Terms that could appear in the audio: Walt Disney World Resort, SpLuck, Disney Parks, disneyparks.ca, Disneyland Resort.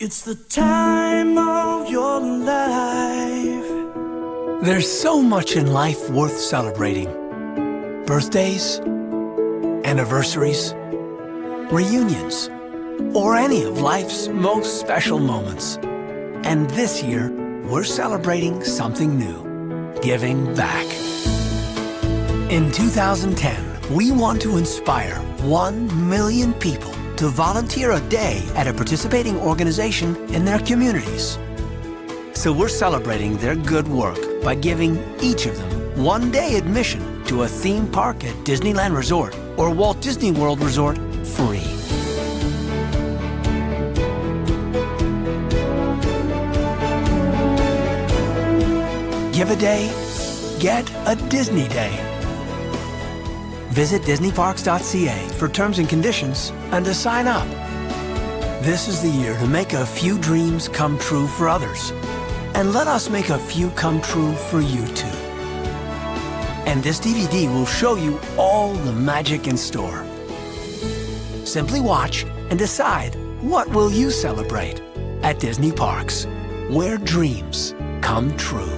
It's the time of your life. There's so much in life worth celebrating. Birthdays, anniversaries, reunions, or any of life's most special moments. And this year, we're celebrating something new, giving back. In 2010, we want to inspire 1 million people to volunteer a day at a participating organization in their communities. So we're celebrating their good work by giving each of them one-day admission to a theme park at Disneyland Resort or Walt Disney World Resort free. Give a day, get a Disney day. Visit disneyparks.ca for terms and conditions and to sign up. This is the year to make a few dreams come true for others. And let us make a few come true for you too. And this DVD will show you all the magic in store. Simply watch and decide what will you celebrate at Disney Parks, where dreams come true.